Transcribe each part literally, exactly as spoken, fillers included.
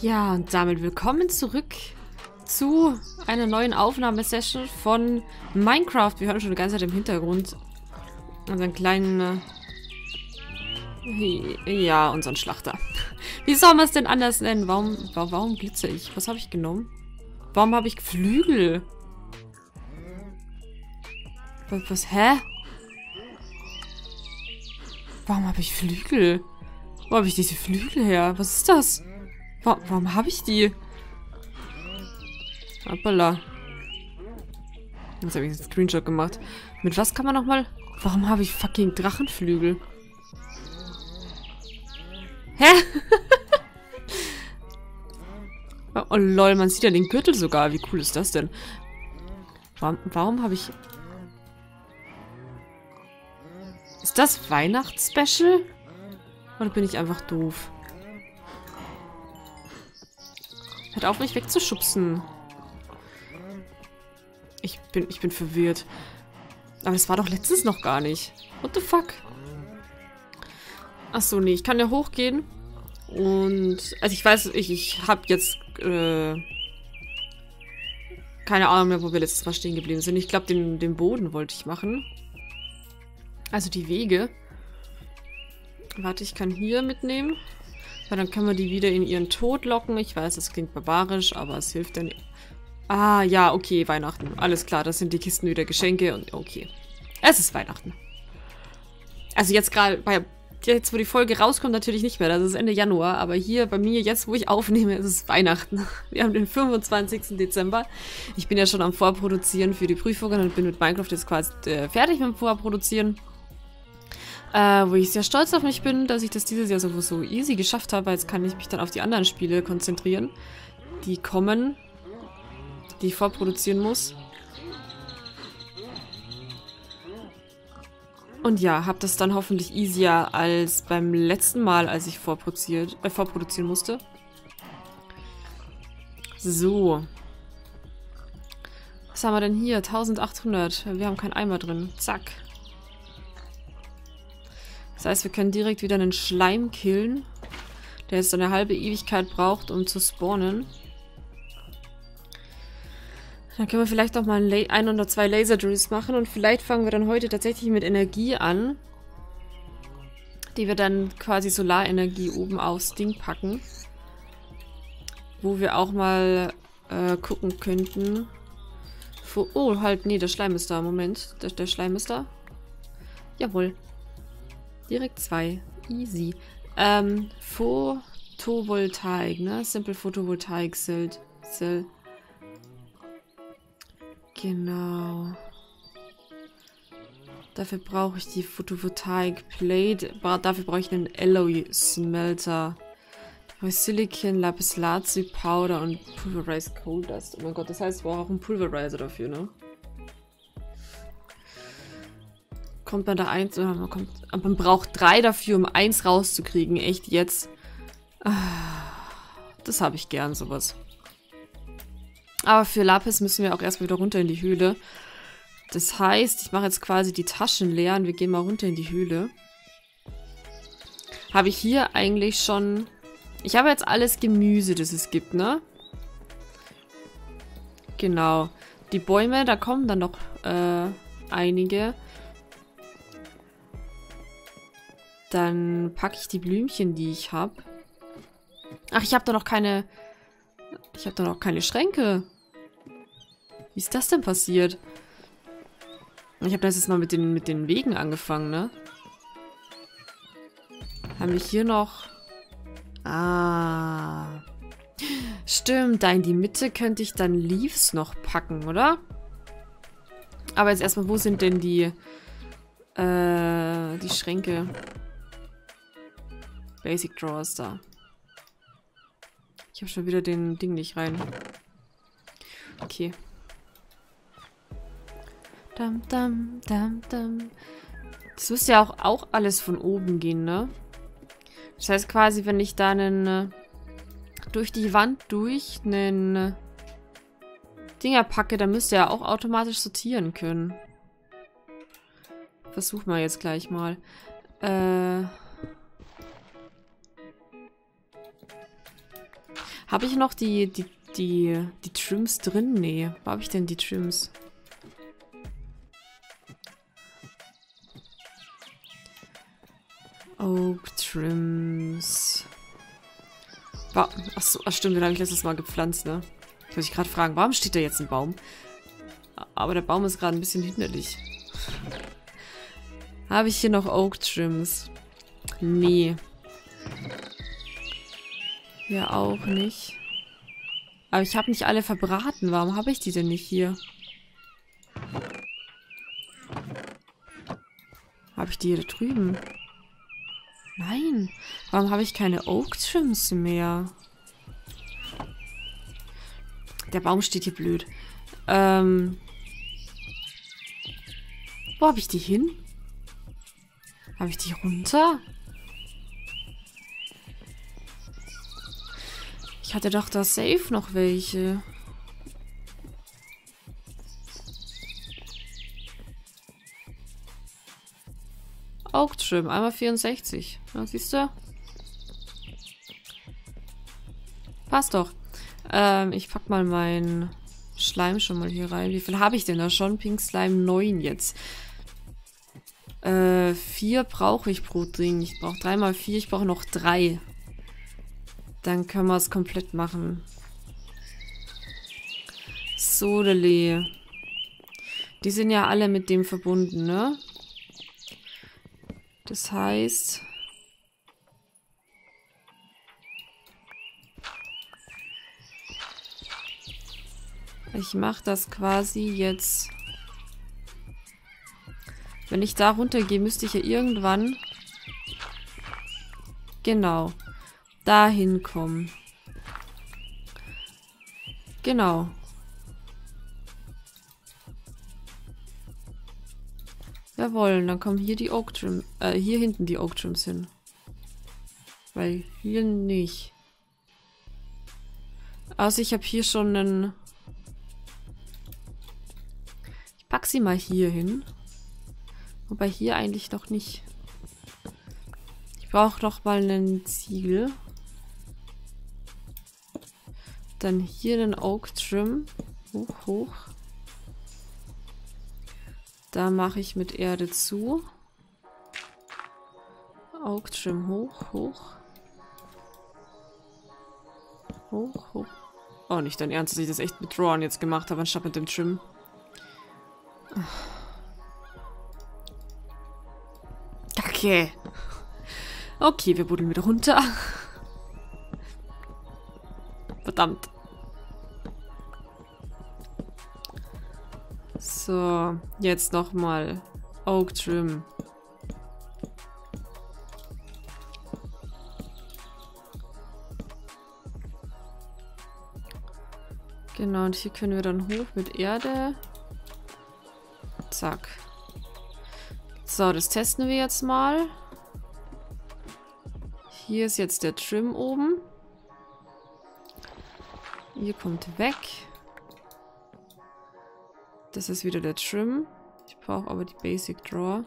Ja, und damit willkommen zurück zu einer neuen Aufnahmesession von Minecraft. Wir hören schon die ganze Zeit im Hintergrund unseren kleinen... Ja, unseren Schlachter. Wie soll man es denn anders nennen? Warum, warum glitze ich? Was habe ich genommen? Warum habe ich Flügel? Was, was, hä? Warum habe ich Flügel? Wo habe ich diese Flügel her? Was ist das? Warum, warum habe ich die? Hoppala. Jetzt habe ich einen Screenshot gemacht. Mit was kann man nochmal... Warum habe ich fucking Drachenflügel? Hä? Oh lol, man sieht ja den Gürtel sogar. Wie cool ist das denn? Warum, warum habe ich... Ist das Weihnachtsspecial? Oder bin ich einfach doof? Hört auf, mich wegzuschubsen. Ich bin, ich bin verwirrt. Aber das war doch letztens noch gar nicht. What the fuck? Achso, nee, ich kann ja hochgehen. Und, also ich weiß, ich, ich habe jetzt, äh, keine Ahnung mehr, wo wir letztes Mal stehen geblieben sind. Ich glaube, den, den Boden wollte ich machen. Also die Wege. Warte, ich kann hier mitnehmen. Weil dann können wir die wieder in ihren Tod locken. Ich weiß, das klingt barbarisch, aber es hilft dann. Ah, ja, okay, Weihnachten. Alles klar, das sind die Kisten wieder Geschenke und okay. Es ist Weihnachten. Also jetzt gerade bei... Jetzt, wo die Folge rauskommt, natürlich nicht mehr. Das ist Ende Januar. Aber hier bei mir, jetzt, wo ich aufnehme, ist es Weihnachten. Wir haben den fünfundzwanzigsten Dezember. Ich bin ja schon am Vorproduzieren für die Prüfungen und bin mit Minecraft jetzt quasi äh, fertig mit dem Vorproduzieren. Äh, wo ich sehr stolz auf mich bin, dass ich das dieses Jahr so, so easy geschafft habe. Jetzt kann ich mich dann auf die anderen Spiele konzentrieren, die kommen, die ich vorproduzieren muss. Und ja, habe das dann hoffentlich easier als beim letzten Mal, als ich vorproduziert, äh, vorproduzieren musste. So. Was haben wir denn hier? achtzehnhundert. Wir haben keinen Eimer drin. Zack. Das heißt, wir können direkt wieder einen Schleim killen, der jetzt eine halbe Ewigkeit braucht, um zu spawnen. Dann können wir vielleicht auch mal ein, ein oder zwei Laser Drills machen und vielleicht fangen wir dann heute tatsächlich mit Energie an, die wir dann quasi Solarenergie oben aufs Ding packen, wo wir auch mal äh, gucken könnten. Wo, oh, halt, nee, der Schleim ist da, Moment, der, der Schleim ist da. Jawohl. Direkt zwei, easy. Ähm, Photovoltaik, ne? Simple Photovoltaik Cell. Cell. Genau. Dafür brauche ich die Photovoltaik Plate. Dafür brauche ich einen Alloy-Smelter. Silicon, Lapislazi-Powder und Pulverized Cold Dust. Oh mein Gott, das heißt, ich brauche auch einen Pulverizer dafür, ne? Kommt man da eins oder man kommt. Aber man braucht drei dafür, um eins rauszukriegen. Echt jetzt. Das habe ich gern, sowas. Aber für Lapis müssen wir auch erstmal wieder runter in die Höhle. Das heißt, ich mache jetzt quasi die Taschen leer und wir gehen mal runter in die Höhle. Habe ich hier eigentlich schon... Ich habe jetzt alles Gemüse, das es gibt, ne? Genau. Die Bäume, da kommen dann noch äh, einige. Dann packe ich die Blümchen, die ich habe. Ach, ich habe da noch keine... Ich habe da noch keine Schränke. Wie ist das denn passiert? Ich habe das jetzt mal mit den, mit den Wegen angefangen, ne? Haben wir hier noch... Ah. Stimmt, da in die Mitte könnte ich dann Leaves noch packen, oder? Aber jetzt erstmal, wo sind denn die... Äh, die Schränke? Basic Drawers da. Ich habe schon wieder den Ding nicht rein. Okay. Dam, dam, dam, dam. Das müsste ja auch, auch alles von oben gehen, ne? Das heißt quasi, wenn ich da einen... Durch die Wand durch einen... Dinger packe, dann müsste er auch automatisch sortieren können. Versuchen wir jetzt gleich mal. Äh... Habe ich noch die, die, die, die Trims drin? Nee. Wo habe ich denn die Trims? Oak Trims. Wow. Achso, ach stimmt, den habe ich letztes Mal gepflanzt, ne? Ich wollte dich gerade fragen, warum steht da jetzt ein Baum? Aber der Baum ist gerade ein bisschen hinderlich. Habe ich hier noch Oak Trims? Nee. Ja, auch nicht. Aber ich habe nicht alle verbraten. Warum habe ich die denn nicht hier? Habe ich die hier da drüben? Nein. Warum habe ich keine Oak Trims mehr? Der Baum steht hier blöd. Ähm. Wo habe ich die hin? Habe ich die runter? Ich hatte doch da safe noch welche. Oak Trim, einmal vierundsechzig. Ja, siehst du? Passt doch. Ähm, ich pack mal meinen Schleim schon mal hier rein. Wie viel habe ich denn da schon? Pink Slime neun jetzt. Äh, vier brauche ich pro Ding. Ich brauche drei mal vier. Ich brauche noch drei. Dann können wir es komplett machen. Sodele. Die sind ja alle mit dem verbunden, ne? Das heißt... Ich mache das quasi jetzt... Wenn ich da runtergehe, müsste ich ja irgendwann... Genau. Da hinkommen. Genau. Jawohl, dann kommen hier die Oak Trim, äh, hier hinten die Oak Trims hin. Weil hier nicht. Also ich habe hier schon einen... Ich pack sie mal hier hin. Wobei hier eigentlich noch nicht. Ich brauche noch mal einen Ziegel. Dann hier den Oak Trim. Hoch, hoch. Da mache ich mit Erde zu. Oak Trim hoch, hoch. Hoch, hoch. Oh, nicht dein Ernst, dass ich das echt mit Drawn jetzt gemacht habe, anstatt mit dem Trim. Okay. Okay, wir buddeln wieder runter. Verdammt. So, jetzt nochmal Oak Trim. Genau, und hier können wir dann hoch mit Erde. Zack. So, das testen wir jetzt mal. Hier ist jetzt der Trim oben. Hier kommt weg. Das ist wieder der Trim. Ich brauche aber die Basic Drawer.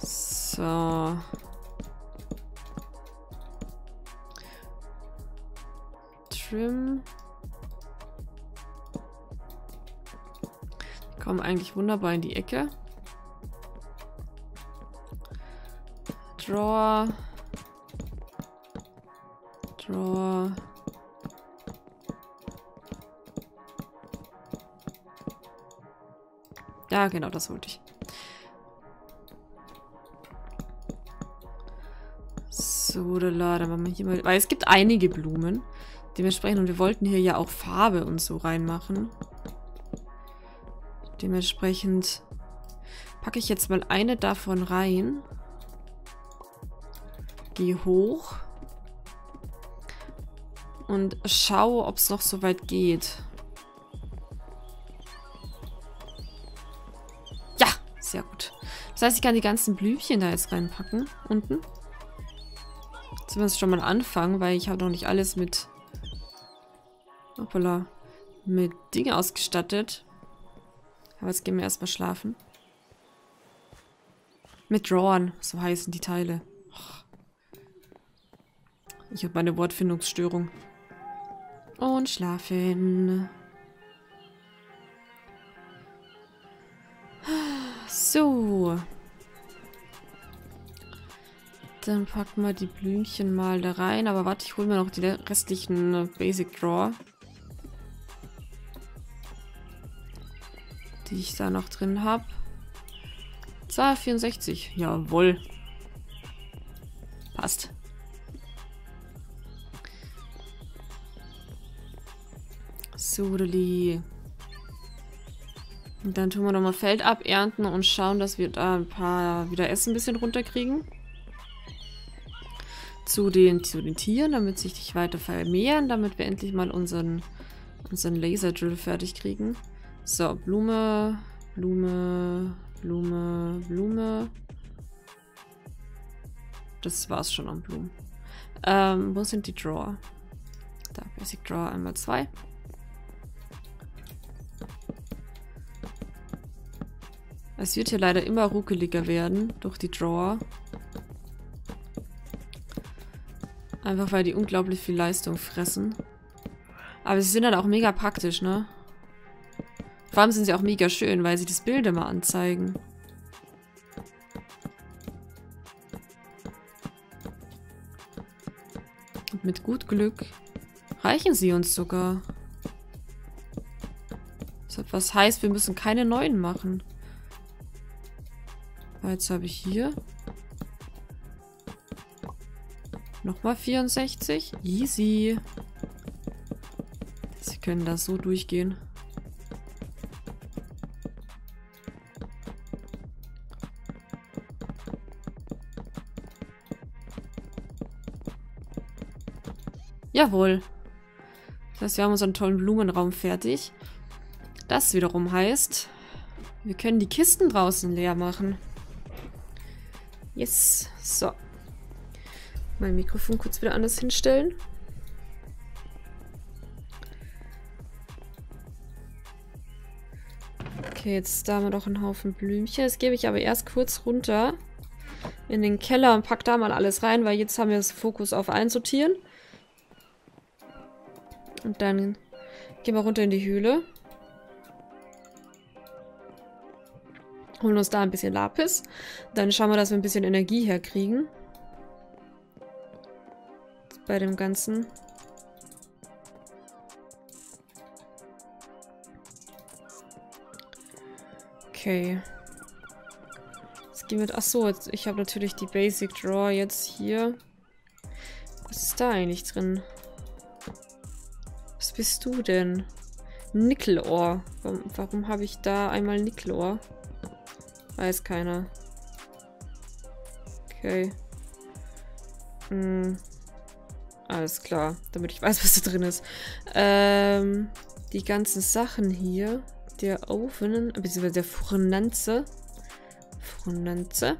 So. Trim. Die kommen eigentlich wunderbar in die Ecke. Drawer. Draw. Ja, genau, das wollte ich. So, da laden wir mal hier mal. Weil es gibt einige Blumen. Dementsprechend, und wir wollten hier ja auch Farbe und so reinmachen. Dementsprechend packe ich jetzt mal eine davon rein. Geh hoch. Und schaue, ob es noch so weit geht. Ja, sehr gut. Das heißt, ich kann die ganzen Blümchen da jetzt reinpacken. Unten. Zumindest schon mal anfangen, weil ich habe noch nicht alles mit... Hoppala. Mit Dingen ausgestattet. Aber jetzt gehen wir erstmal schlafen. Mit Drawern, so heißen die Teile. Ich habe meine Wortfindungsstörung. Und schlafen. So. Dann packen wir die Blümchen mal da rein. Aber warte, ich hole mir noch die restlichen Basic Drawer. Die ich da noch drin habe. Zahl vierundsechzig. Jawohl. Passt. Sudeli. Und dann tun wir nochmal Feld abernten und schauen, dass wir da ein paar wieder Essen ein bisschen runterkriegen. Zu den, zu den Tieren, damit sich die weiter vermehren, damit wir endlich mal unseren, unseren Laser Drill fertig kriegen. So, Blume, Blume, Blume, Blume. Das war's schon an Blumen. Ähm, wo sind die Drawer? Da, Basic Drawer einmal zwei. Es wird hier leider immer ruckeliger werden durch die Drawer. Einfach weil die unglaublich viel Leistung fressen. Aber sie sind dann auch mega praktisch, ne? Vor allem sind sie auch mega schön, weil sie das Bild immer anzeigen. Und mit gut Glück reichen sie uns sogar. Was heißt, wir müssen keine neuen machen. Jetzt habe ich hier nochmal vierundsechzig. Easy. Sie können das so durchgehen. Jawohl. Das heißt, wir haben unseren tollen Blumenraum fertig. Das wiederum heißt, wir können die Kisten draußen leer machen. Yes. So. Mein Mikrofon kurz wieder anders hinstellen. Okay, jetzt da haben wir doch einen Haufen Blümchen. Das gebe ich aber erst kurz runter in den Keller und pack da mal alles rein, weil jetzt haben wir das Fokus auf einsortieren. Und dann gehen wir runter in die Höhle. Holen uns da ein bisschen Lapis. Dann schauen wir, dass wir ein bisschen Energie herkriegen. Bei dem Ganzen. Okay. Jetzt gehen wir... Achso, jetzt, ich habe natürlich die Basic Drawer jetzt hier. Was ist da eigentlich drin? Was bist du denn? Nickel-Ohr. Warum, warum habe ich da einmal Nickel-Ohr? Weiß keiner. Okay. Hm. Alles klar, damit ich weiß, was da drin ist. Ähm, die ganzen Sachen hier. Der Oven, beziehungsweise der Furnanze. Furnanze.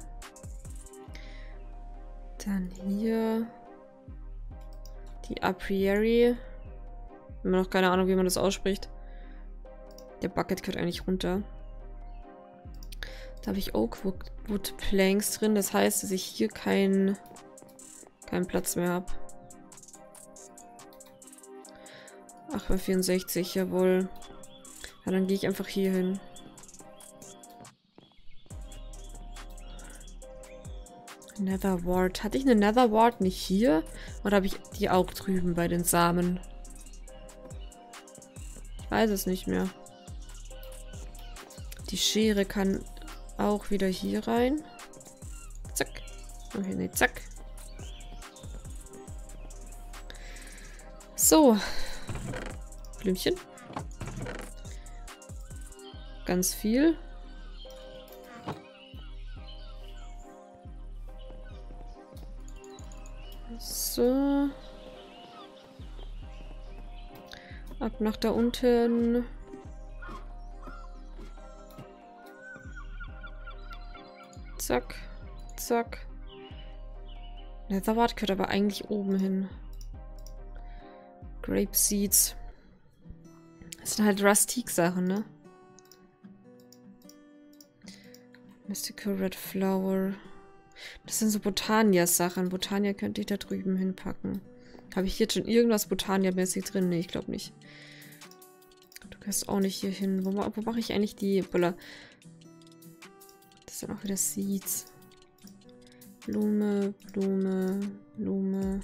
Dann hier. Die Apriary. Immer noch keine Ahnung, wie man das ausspricht. Der Bucket gehört eigentlich runter. Da habe ich Oakwood Planks drin. Das heißt, dass ich hier keinen keinen Platz mehr habe. acht mal vierundsechzig, jawohl. Ja, dann gehe ich einfach hier hin. Netherwart. Hatte ich eine Netherwart nicht hier? Oder habe ich die auch drüben bei den Samen? Ich weiß es nicht mehr. Die Schere kann auch wieder hier rein. Zack. Okay, nee, zack. So. Blümchen. Ganz viel. So. Ab nach da unten. Zack. Zack. Netherwart gehört aber eigentlich oben hin. Grape Seeds. Das sind halt Rustic-Sachen, ne? Mystical Red Flower. Das sind so Botania-Sachen. Botania könnte ich da drüben hinpacken. Habe ich jetzt schon irgendwas Botania-mäßig drin? Ne, ich glaube nicht. Du gehst auch nicht hier hin. Wo, wo mache ich eigentlich die Böller? Das sind auch wieder Seeds. Blume, Blume, Blume.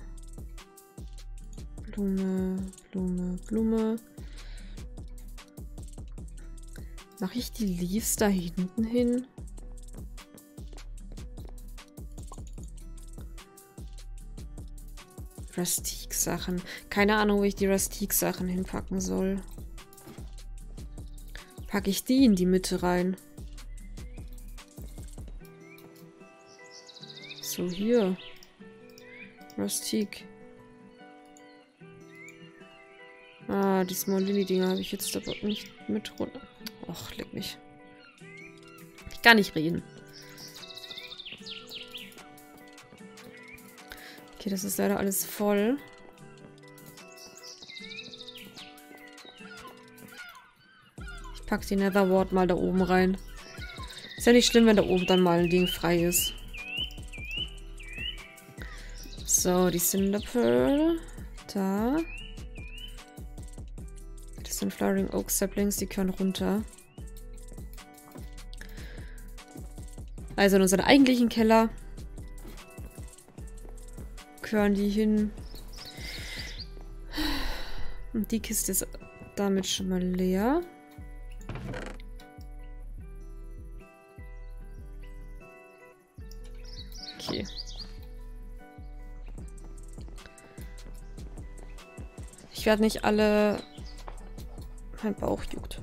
Blume, Blume, Blume. Mache ich die Leaves da hinten hin? Rustic-Sachen. Keine Ahnung, wo ich die Rustic-Sachen hinpacken soll. Packe ich die in die Mitte rein? So, hier. Rustic. Ah, die Small Lily-Dinger habe ich jetzt aber nicht mit runter. Och, leck mich. Ich kann nicht reden. Okay, das ist leider alles voll. Ich packe die Netherwart mal da oben rein. Ist ja nicht schlimm, wenn da oben dann mal ein Ding frei ist. So, die Cinderpearl. Da. Das sind Flowering Oak Saplings, die können runter. Also in unseren eigentlichen Keller hören die hin. Und die Kiste ist damit schon mal leer. Okay. Ich werde nicht alle... Mein Bauch juckt.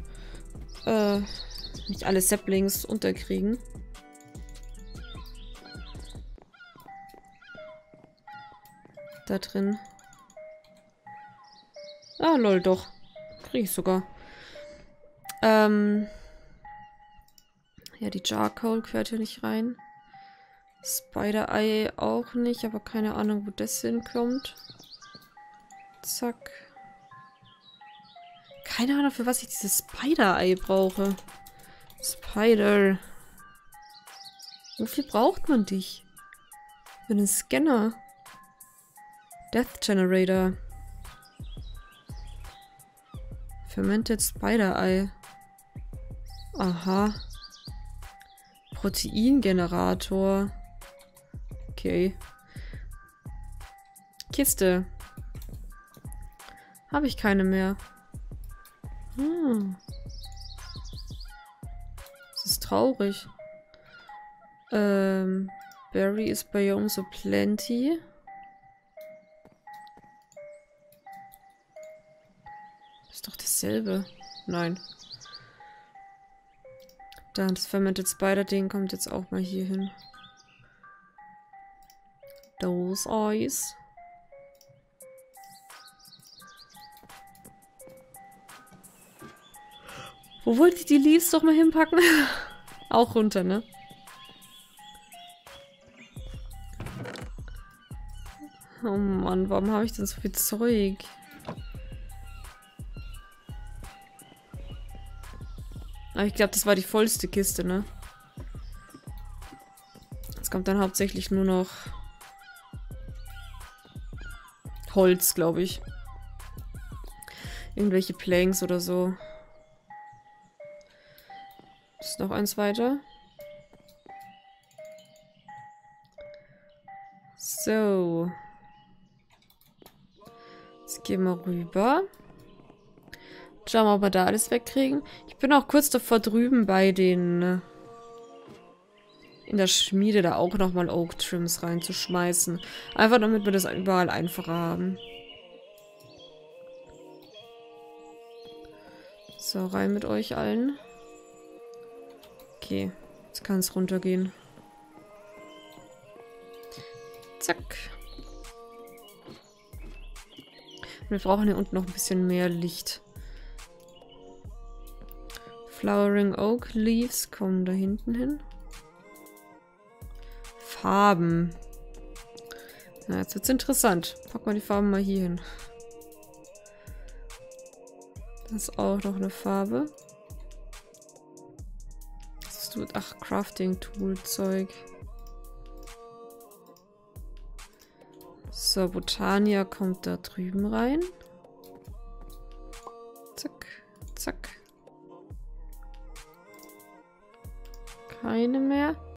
Äh, nicht alle Saplings unterkriegen. Da drin. Ah, lol, doch. Krieg ich sogar. Ähm. Ja, die Jarcoal gehört hier nicht rein. Spider-Eye auch nicht, aber keine Ahnung, wo das hinkommt. Zack. Keine Ahnung, für was ich dieses Spider-Eye brauche. Spider. Wofür braucht man dich? Für einen Scanner. Death Generator. Fermented Spider-Eye. Aha. Proteingenerator. Okay. Kiste. Habe ich keine mehr. Hm. Das ist traurig. Ähm, Berry is Biome so plenty. Dasselbe. Nein. Dann das Fermented Spider-Ding kommt jetzt auch mal hier hin. Those Eyes. Wo wollte ich die Leaves doch mal hinpacken? Auch runter, ne? Oh Mann, warum habe ich denn so viel Zeug? Aber ich glaube, das war die vollste Kiste, ne? Jetzt kommt dann hauptsächlich nur noch Holz, glaube ich. Irgendwelche Planks oder so. Ist noch eins weiter. So. Jetzt gehen wir rüber. Schauen wir, ob wir da alles wegkriegen. Ich bin auch kurz davor drüben bei den... In der Schmiede da auch nochmal Oak Trims reinzuschmeißen. Einfach damit wir das überall einfacher haben. So, rein mit euch allen. Okay, jetzt kann es runtergehen. Zack. Und wir brauchen hier unten noch ein bisschen mehr Licht. Flowering Oak Leaves kommen da hinten hin. Farben. Na, jetzt wird's interessant. Packen wir die Farben mal hier hin. Das ist auch noch eine Farbe. Was hast das wird... Ach, Crafting-Tool-Zeug. So, Botania kommt da drüben rein. Zack, zack. Keine mehr.